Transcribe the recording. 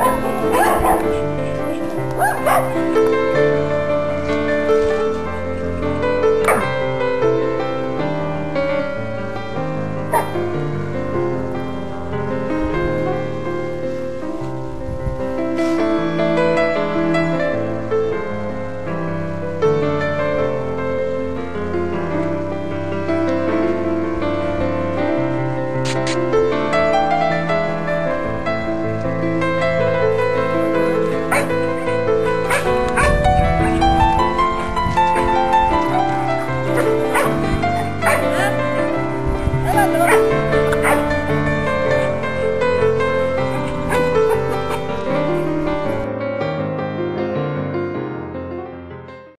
What?